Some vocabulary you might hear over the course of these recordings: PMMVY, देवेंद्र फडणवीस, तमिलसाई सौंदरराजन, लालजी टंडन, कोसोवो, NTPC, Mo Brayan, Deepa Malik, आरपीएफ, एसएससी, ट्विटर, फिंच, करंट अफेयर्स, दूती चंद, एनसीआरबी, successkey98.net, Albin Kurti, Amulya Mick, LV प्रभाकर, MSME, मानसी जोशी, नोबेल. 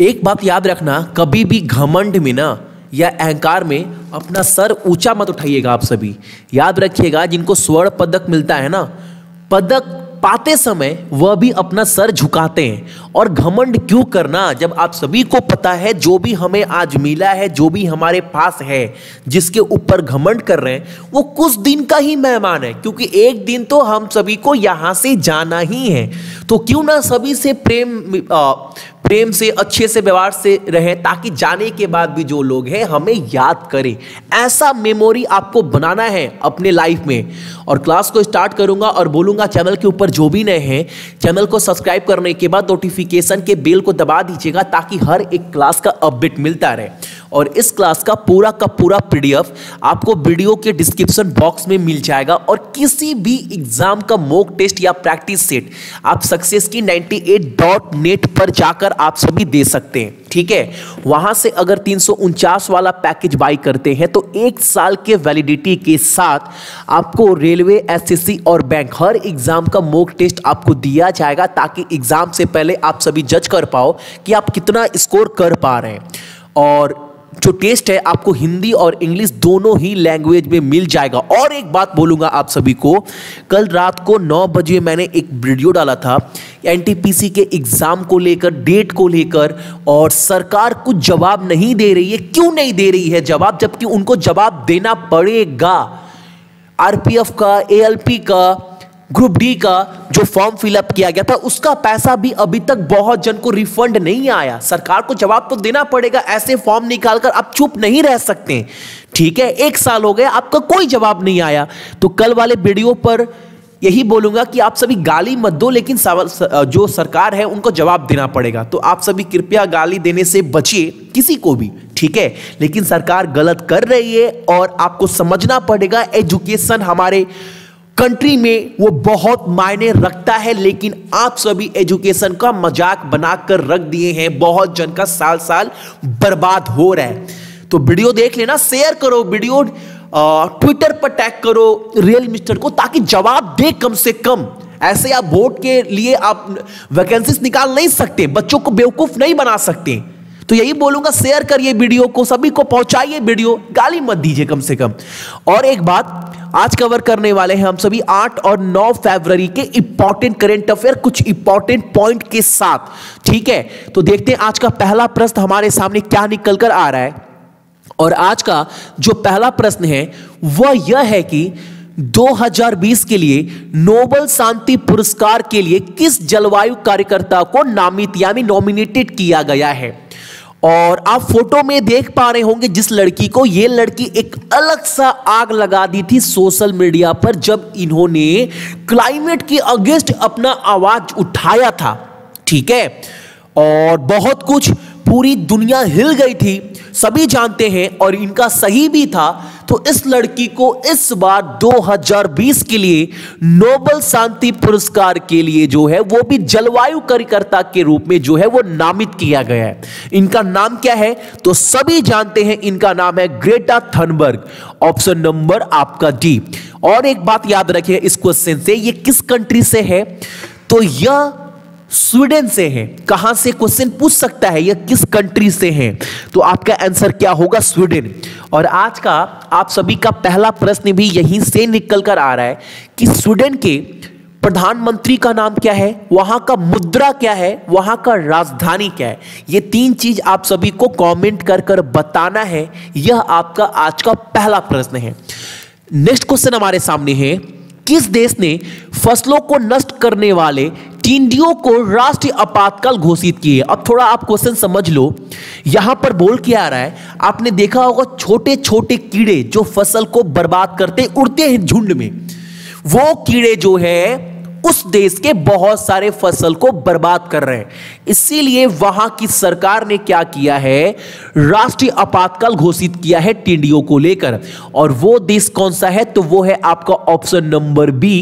एक बात याद रखना, कभी भी घमंड में ना या अहंकार में अपना सर ऊंचा मत उठाइएगा। आप सभी याद रखिएगा, जिनको स्वर्ण पदक मिलता है ना, पदक पाते समय वह भी अपना सर झुकाते हैं। और घमंड क्यों करना जब आप सभी को पता है जो भी हमें आज मिला है, जो भी हमारे पास है, जिसके ऊपर घमंड कर रहे हैं वो कुछ दिन का ही मेहमान है, क्योंकि एक दिन तो हम सभी को यहाँ से जाना ही है। तो क्यों ना सभी से प्रेम से, अच्छे से, व्यवहार से रहें, ताकि जाने के बाद भी जो लोग हैं हमें याद करें। ऐसा मेमोरी आपको बनाना है अपने लाइफ में। और क्लास को स्टार्ट करूंगा और बोलूंगा चैनल के ऊपर जो भी नए हैं, चैनल को सब्सक्राइब करने के बाद नोटिफिकेशन के बेल को दबा दीजिएगा, ताकि हर एक क्लास का अपडेट मिलता रहे। और इस क्लास का पूरा पीडीएफ आपको वीडियो के डिस्क्रिप्शन बॉक्स में मिल जाएगा। और किसी भी एग्जाम का मॉक टेस्ट या प्रैक्टिस सेट आप successkey98.net पर जाकर आप सभी दे सकते हैं, ठीक है। वहां से अगर 349 वाला पैकेज बाई करते हैं तो 1 साल के वैलिडिटी के साथ आपको रेलवे, एसएससी और बैंक हर एग्जाम का मॉक टेस्ट आपको दिया जाएगा, ताकि एग्जाम से पहले आप सभी जज कर पाओ कि आप कितना स्कोर कर पा रहे हैं। और जो टेस्ट है आपको हिंदी और इंग्लिश दोनों ही लैंग्वेज में मिल जाएगा। और एक बात बोलूँगा आप सभी को, कल रात को 9 बजे मैंने एक वीडियो डाला था एनटीपीसी के एग्ज़ाम को लेकर, डेट को लेकर, और सरकार कुछ जवाब नहीं दे रही है। क्यों नहीं दे रही है जवाब, जबकि उनको जवाब देना पड़ेगा। आरपीएफ का, एएलपी का, ग्रुप डी का जो फॉर्म फिलअप किया गया था उसका पैसा भी अभी तक बहुत जन को रिफंड नहीं आया। सरकार को जवाब तो देना पड़ेगा, ऐसे फॉर्म निकालकर आप चुप नहीं रह सकते, ठीक है। 1 साल हो गए, आपका कोई जवाब नहीं आया। तो कल वाले वीडियो पर यही बोलूंगा कि आप सभी गाली मत दो, लेकिन जो सरकार है उनको जवाब देना पड़ेगा। तो आप सभी कृपया गाली देने से बचिए किसी को भी, ठीक है। लेकिन सरकार गलत कर रही है और आपको समझना पड़ेगा। एजुकेशन हमारे कंट्री में वो बहुत मायने रखता है, लेकिन आप सभी एजुकेशन का मजाक बनाकर रख दिए हैं। बहुत जन का साल बर्बाद हो रहा है। तो वीडियो देख लेना, शेयर करो वीडियो, ट्विटर पर टैग करो रियल मिस्टर को, ताकि जवाब दे कम से कम। ऐसे आप वोट के लिए आप वैकेंसीज निकाल नहीं सकते, बच्चों को बेवकूफ नहीं बना सकते। तो यही बोलूंगा, शेयर करिए वीडियो को, सभी को पहुंचाइए वीडियो, गाली मत दीजिए कम से कम। और एक बात, आज कवर करने वाले हैं हम सभी 8 और 9 फरवरी के इंपॉर्टेंट करंट अफेयर, कुछ इंपॉर्टेंट पॉइंट के साथ, ठीक है। तो देखते हैं आज का पहला प्रश्न हमारे सामने क्या निकल कर आ रहा है। और आज का जो पहला प्रश्न है वह यह है कि 2020 के लिए नोबेल शांति पुरस्कार के लिए किस जलवायु कार्यकर्ता को नामित यानी नॉमिनेटेड किया गया है। और आप फोटो में देख पा रहे होंगे जिस लड़की को, ये लड़की एक अलग सा आग लगा दी थी सोशल मीडिया पर, जब इन्होंने क्लाइमेट के अगेंस्ट अपना आवाज उठाया था, ठीक है। और बहुत कुछ, पूरी दुनिया हिल गई थी, सभी जानते हैं, और इनका सही भी था। तो इस लड़की को इस बार 2020 के लिए नोबेल शांति पुरस्कार के लिए जो है वो भी जलवायु कार्यकर्ता के रूप में जो है वो नामित किया गया है। इनका नाम क्या है तो सभी जानते हैं, इनका नाम है ग्रेटा थनबर्ग, ऑप्शन नंबर आपका डी। और एक बात याद रखिए इस क्वेश्चन से, ये किस कंट्री से है तो यह स्वीडन से है। कहां से क्वेश्चन पूछ सकता है, यह किस कंट्री से है, तो आपका आंसर क्या होगा, स्वीडन। और आज का आप सभी का पहला प्रश्न भी यहीं से निकल कर आ रहा है कि स्वीडन के प्रधानमंत्री का नाम क्या है, वहां का मुद्रा क्या है, वहां का राजधानी क्या है। ये 3 चीज आप सभी को कमेंट कर कर बताना है। यह आपका आज का पहला प्रश्न है। नेक्स्ट क्वेश्चन हमारे सामने है, किस देश ने फसलों को नष्ट करने वाले टिड्डियों को राष्ट्रीय आपातकाल घोषित किए। अब थोड़ा आप क्वेश्चन समझ लो, यहाँ पर बोल क्या आ रहा है, आपने देखा होगा छोटे छोटे कीड़े जो फसल को बर्बाद करते उड़ते हैं झुंड में, वो कीड़े जो है उस देश के बहुत सारे फसल को बर्बाद कर रहे हैं। इसीलिए वहां की सरकार ने क्या किया है, राष्ट्रीय आपातकाल घोषित किया है टिड्डियों को लेकर। और वो देश कौन सा है तो वो है आपका ऑप्शन नंबर बी,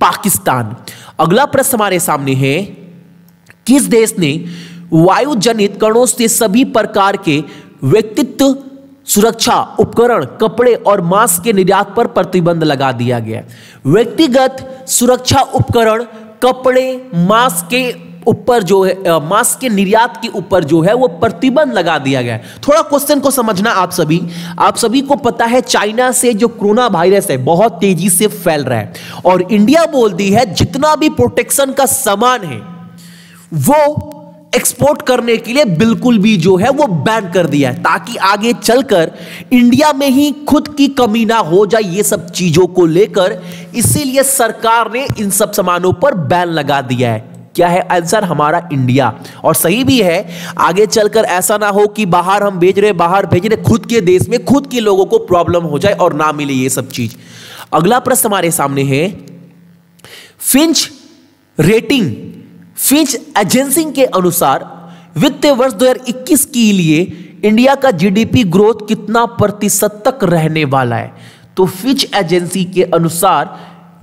पाकिस्तान। अगला प्रश्न हमारे सामने है, किस देश ने वायु जनित कणों से सभी प्रकार के व्यक्तित्व सुरक्षा उपकरण, कपड़े और मास्क के निर्यात पर प्रतिबंध लगा दिया गया। व्यक्तिगत सुरक्षा उपकरण, कपड़े, मास्क के ऊपर जो है मांस के निर्यात के ऊपर जो है वो प्रतिबंध लगा दिया गया है। थोड़ा क्वेश्चन को समझना, आप सभी को पता है चाइना से जो कोरोना वायरस है बहुत तेजी से फैल रहा है और इंडिया बोलती है जितना भी प्रोटेक्शन का सामान है वो एक्सपोर्ट करने के लिए बिल्कुल भी जो है वो बैन कर दिया है ताकि आगे चलकर इंडिया में ही खुद की कमी ना हो जाए ये सब चीजों को लेकर, इसीलिए सरकार ने इन सब सामानों पर बैन लगा दिया है। क्या है आंसर हमारा? इंडिया। और सही भी है, आगे चलकर ऐसा ना हो कि बाहर हम बाहर भेज रहे खुद के देश में खुद के लोगों को प्रॉब्लम हो जाए और ना मिले ये सब चीज। अगला प्रश्न हमारे सामने है फिंच रेटिंग, फिंच एजेंसी के अनुसार वित्तीय वर्ष 2021 के लिए इंडिया का जीडीपी ग्रोथ कितना प्रतिशत तक रहने वाला है? तो फिंच एजेंसी के अनुसार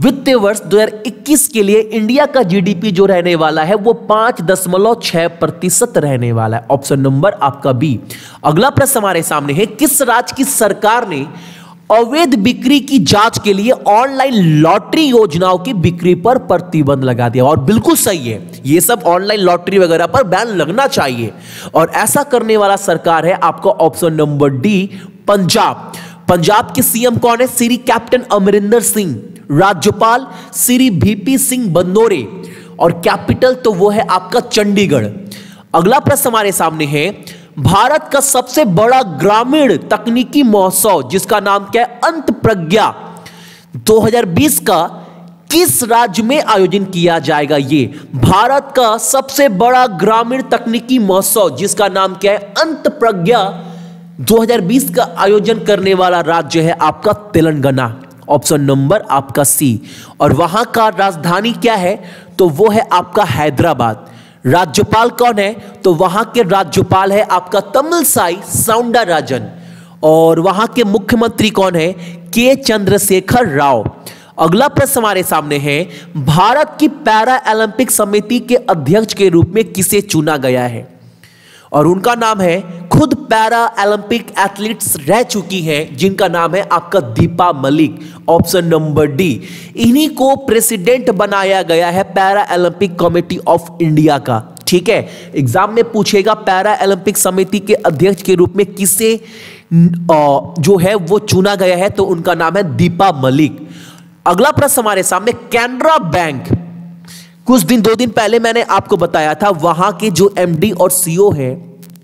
वित्तीय वर्ष 2021 के लिए इंडिया का जीडीपी जो रहने वाला है वो 5.6% रहने वाला है। ऑप्शन नंबर आपका बी। अगला प्रश्न हमारे सामने है किस राज्य की सरकार ने अवैध बिक्री की जांच के लिए ऑनलाइन लॉटरी योजनाओं की बिक्री पर प्रतिबंध लगा दिया? और बिल्कुल सही है, ये सब ऑनलाइन लॉटरी वगैरह पर बैन लगना चाहिए और ऐसा करने वाला सरकार है आपका option number D Punjab. Punjab के सीएम कौन है? श्री कैप्टन अमरिंदर सिंह, राज्यपाल श्री वीपी सिंह बदनौरे और कैपिटल तो वो है आपका चंडीगढ़। अगला प्रश्न हमारे सामने है भारत का सबसे बड़ा ग्रामीण तकनीकी महोत्सव जिसका नाम क्या है अंतप्रज्ञा 2020 का किस राज्य में आयोजन किया जाएगा? ये भारत का सबसे बड़ा ग्रामीण तकनीकी महोत्सव जिसका नाम क्या है अंतप्रज्ञा 2020 का आयोजन करने वाला राज्य है आपका तेलंगाना। ऑप्शन नंबर आपका सी। और वहां का राजधानी क्या है? तो वो है आपका हैदराबाद। राज्यपाल कौन है? तो वहां के राज्यपाल है आपका तमिलसाई सौंदरराजन और वहां के मुख्यमंत्री कौन है? के चंद्रशेखर राव। अगला प्रश्न हमारे सामने है भारत की पैरा ओलंपिक समिति के अध्यक्ष के रूप में किसे चुना गया है? और उनका नाम है, खुद पैरा ओलंपिक एथलीट्स रह चुकी हैं जिनका नाम है आपका Deepa Malik. Option number D. इन्हीं को प्रेसिडेंट बनाया गया है para Olympic committee of India का। ठीक है, एग्जाम में पूछेगा पैरा ओलंपिक समिति के अध्यक्ष के रूप में किसे जो है वो चुना गया है, तो उनका नाम है दीपा मलिक। अगला प्रश्न हमारे सामने कैनरा बैंक, कुछ दिन 2 दिन पहले मैंने आपको बताया था वहां के जो एमडी और सीईओ हैं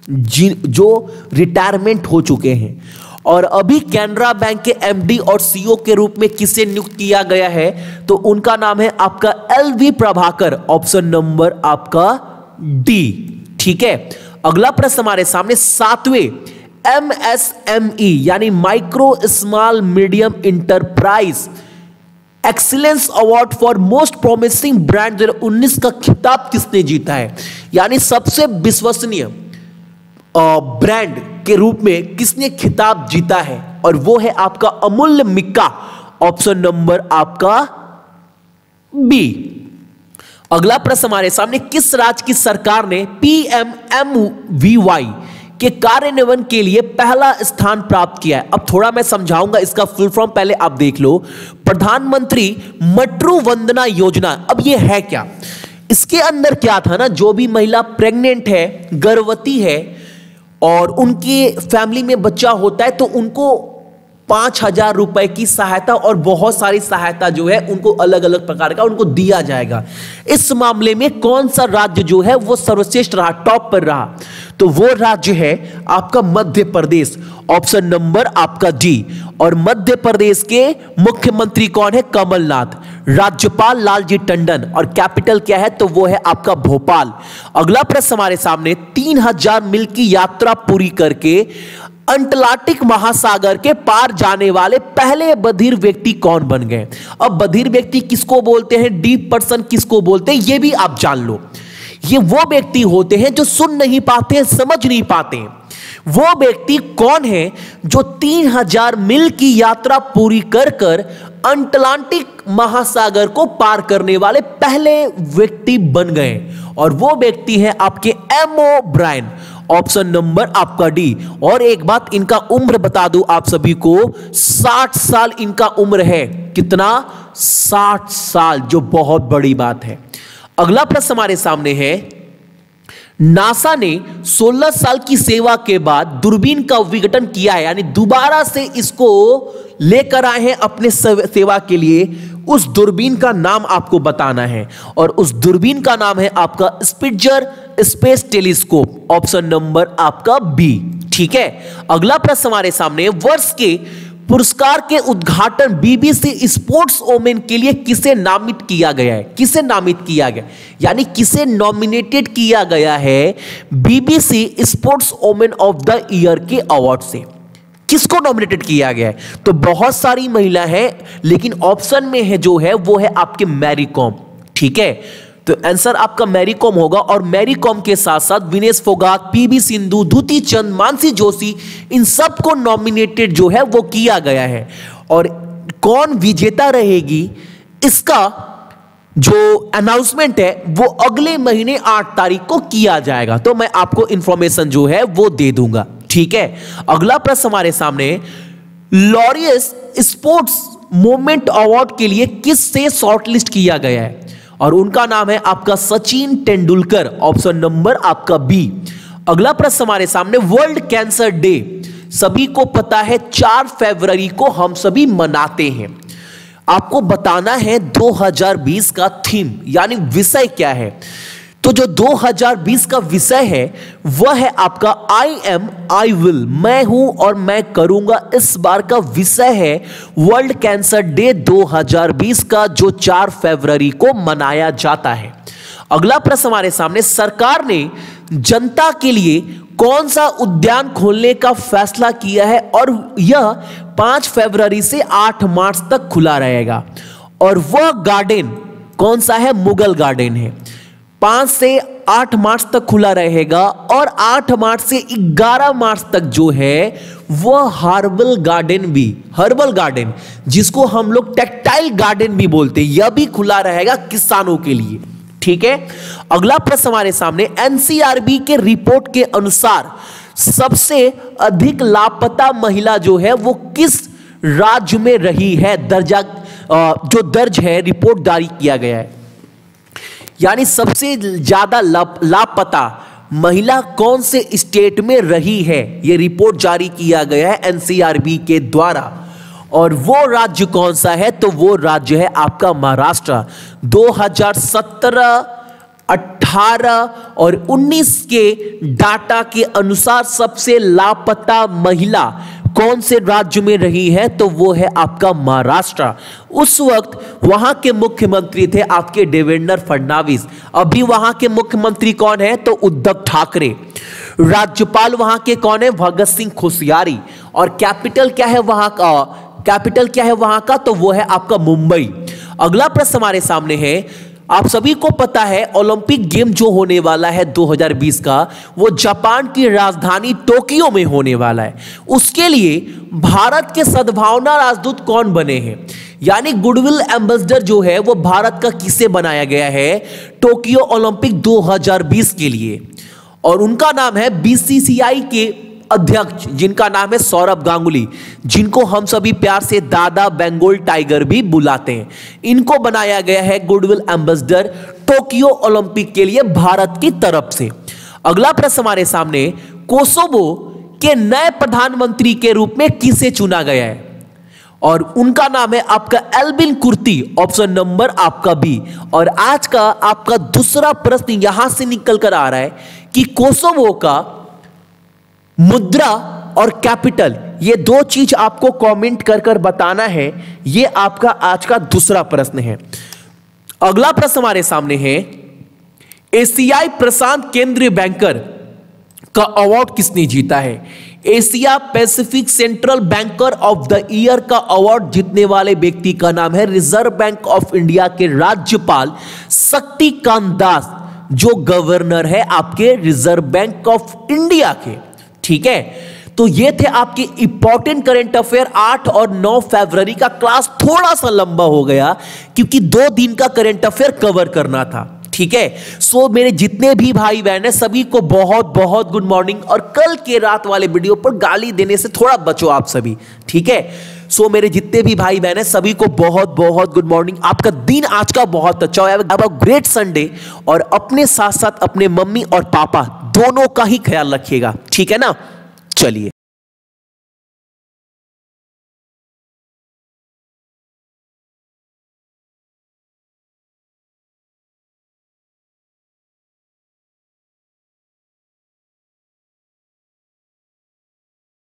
जो रिटायरमेंट हो चुके हैं और अभी कैनरा बैंक के एमडी और सीईओ के रूप में किसे नियुक्त किया गया है, तो उनका नाम है आपका LV प्रभाकर। ऑप्शन नंबर आपका डी। ठीक है, अगला प्रश्न हमारे सामने 7वें MSME यानी micro small medium enterprise excellence award for most promising brand 2019 का खिताब किसने जीता है? यानी सबसे विश्वसनीय ब्रांड के रूप में किसने खिताब जीता है, और वो है आपका अमूल्य मिक्का। ऑप्शन नंबर आपका बी। अगला प्रश्न हमारे सामने किस राज्य की सरकार ने PMMVY के कार्यान्वयन के लिए पहला स्थान प्राप्त किया है? अब थोड़ा मैं समझाऊंगा इसका फुल फॉर्म, पहले आप देख लो। प्रधानमंत्री मटरू वंदना योजना, अब ये है क्या? इसके अंदर क्या था ना, जो भी महिला प्रेग्नेंट है, गर्भवती है और उनके फैमिली में बच्चा होता है तो उनको 5,000 रुपए की सहायता और बहुत सारी सहायता जो है उनको अलग अलग प्रकार का उनको दिया जाएगा। इस मामले में कौन सा राज्य जो है वो सर्वश्रेष्ठ रहा, टॉप पर रहा? तो वो राज्य है आपका मध्य प्रदेश। ऑप्शन नंबर आपका जी। और मध्य प्रदेश के मुख्यमंत्री कौन है? कमलनाथ। राज्यपाल लालजी टंडन और कैपिटल क्या है, तो वो है आपका भोपाल। अगला प्रश्न हमारे सामने 3000 मील की यात्रा पूरी करके अंटार्कटिक महासागर के पार जाने वाले पहले बधिर व्यक्ति कौन बन गए? अब बधिर व्यक्ति किसको बोलते हैं, डीफ पर्सन किसको बोलते हैं, ये भी आप जान लो। ये वो व्यक्ति होते हैं जो सुन नहीं पाते हैं, समझ नहीं पाते हैं। वो व्यक्ति कौन है जो 3000 मील की यात्रा पूरी कर कर अंटार्कटिक महासागर को पार करने वाले पहले व्यक्ति बन गए? और वो व्यक्ति है आपके एमओ ब्रायन। ऑप्शन नंबर आपका डी। और एक बात, इनका उम्र बता दूं आप सभी को, 60 साल इनका उम्र है। कितना? 60 साल, जो बहुत बड़ी बात है। अगला प्रश्न हमारे सामने है, नासा ने 16 साल की सेवा के बाद दूरबीन का विघटन किया है, यानी दोबारा से इसको लेकर आए हैं अपने सेवा के लिए। उस दूरबीन का नाम आपको बताना है और उस दूरबीन का नाम है आपका Spitzer space telescope, option number आपका बी। ठीक है, अगला प्रश्न हमारे सामने, वर्ष के पुरस्कार के उद्घाटन बीबीसी स्पोर्ट्स वोमेन के लिए किसे नामित किया गया है, किसे नामित किया गया, यानी किसे नॉमिनेटेड किया गया है BBC sports women of the year के अवार्ड से, किसको नॉमिनेटेड किया गया है? तो बहुत सारी महिला है, लेकिन ऑप्शन में है जो है वो है आपके मैरी कॉम। ठीक है, तो आंसर आपका मैरी कॉम होगा। और मैरी कॉम के साथ साथ विनेश फोगाट, पीवी सिंधु, दूती चंद, मानसी जोशी, इन सब को नॉमिनेटेड जो है वो किया गया है। और कौन विजेता रहेगी इसका जो अनाउंसमेंट है वो अगले महीने 8 तारीख को किया जाएगा, तो मैं आपको इंफॉर्मेशन जो है वो दे दूंगा। ठीक है, अगला प्रश्न हमारे सामने, लॉरियस स्पोर्ट्स मोमेंट अवार्ड के लिए किससे शॉर्टलिस्ट किया गया है और उनका नाम है आपका सचिन तेंदुलकर, ऑप्शन नंबर आपका बी। अगला प्रश्न हमारे सामने, वर्ल्ड कैंसर डे सभी को पता है 4 फरवरी को हम सभी मनाते हैं। आपको बताना है 2020 का थीम यानी विषय क्या है, तो जो 2020 का विषय है वह है आपका आई एम आई विल, मैं हूं और मैं करूंगा। इस बार का विषय है वर्ल्ड कैंसर डे 2020 का, जो 4 फरवरी को मनाया जाता है। अगला प्रश्न हमारे सामने, सरकार ने जनता के लिए कौन सा उद्यान खोलने का फैसला किया है और यह 5 फरवरी से 8 मार्च तक खुला रहेगा, और वह गार्डन कौन सा है, मुगल गार्डन है, 5 से 8 मार्च तक खुला रहेगा। और 8 मार्च से 11 मार्च तक जो है वह हर्बल गार्डन भी, हर्बल गार्डन जिसको हम लोग टेक्सटाइल गार्डन भी बोलते हैं, यह भी खुला रहेगा किसानों के लिए। ठीक है, अगला प्रश्न हमारे सामने, एनसीआरबी के रिपोर्ट के अनुसार सबसे अधिक लापता महिला जो है वो किस राज्य में रही है, दर्जा जो दर्ज है रिपोर्ट जारी किया गया है, यानी सबसे ज्यादा लापता महिला कौन से स्टेट में रही है, यह रिपोर्ट जारी किया गया है एनसीआरबी के द्वारा। और वो राज्य कौन सा है, तो वो राज्य है आपका महाराष्ट्र। 2017, 18 और 19 के डाटा के अनुसार सबसे लापता महिला कौन से राज्य में रही है, तो वो है आपका महाराष्ट्र। उस वक्त वहां के मुख्यमंत्री थे आपके देवेंद्र फडणवीस, अभी वहां के मुख्यमंत्री कौन है, तो उद्धव ठाकरे। राज्यपाल वहां के कौन है, भगत सिंह कोश्यारी। और कैपिटल क्या है वहां का, कैपिटल क्या है वहां का, तो वो है आपका मुंबई। अगला प्रश्न हमारे सामने है, आप सभी को पता है ओलंपिक गेम जो होने वाला है 2020 का, वो जापान की राजधानी टोक्यो में होने वाला है। उसके लिए भारत के सद्भावना राजदूत कौन बने हैं, यानी गुडविल एम्बेसडर जो है वो भारत का किसे बनाया गया है टोक्यो ओलंपिक 2020 के लिए, और उनका नाम है बीसीसीआई के अध्यक्ष, जिनका नाम है सौरव गांगुली, जिनको हम सभी प्यार से दादा बेंगोल टाइगर भी बुलाते हैं। इनको बनाया गया है गुडविल एम्बेसडर टोक्यो ओलंपिक के लिए भारत की तरफ से। अगला प्रश्न हमारे सामने, कोसोवो के नए प्रधानमंत्री के रूप में किसे चुना गया है और उनका नाम है आपका एल्बिन कुर्ती, ऑप्शन नंबर आपका बी। और आज का आपका दूसरा प्रश्न यहां से निकल कर आ रहा है कि कोसोवो का मुद्रा और कैपिटल, ये दो चीज आपको कमेंट कर बताना है। ये आपका आज का दूसरा प्रश्न है। अगला प्रश्न हमारे सामने है, एशियाई प्रशांत केंद्रीय बैंकर का अवार्ड किसने जीता है? Asia Pacific central banker of the year का अवार्ड जीतने वाले व्यक्ति का नाम है रिजर्व बैंक ऑफ इंडिया के राज्यपाल शक्तिकांत दास, जो गवर्नर है आपके रिजर्व बैंक ऑफ इंडिया के। ठीक है, तो ये थे आपके इंपॉर्टेंट करंट अफेयर 8 और 9 फरवरी का। क्लास थोड़ा सा लंबा हो गया क्योंकि 2 दिन का करंट अफेयर कवर करना था। ठीक है, सो मेरे जितने भी भाई बहन है सभी को बहुत बहुत गुड मॉर्निंग, और कल के रात वाले वीडियो पर गाली देने से थोड़ा बचो आप सभी। ठीक है, सो मेरे जितने भी भाई बहन है सभी को बहुत बहुत गुड मॉर्निंग। आपका दिन आज का बहुत अच्छा हो, हैव अ ग्रेट संडे। और अपने साथ साथ अपने मम्मी और पापा दोनों का ही ख्याल रखिएगा, ठीक है ना। चलिए।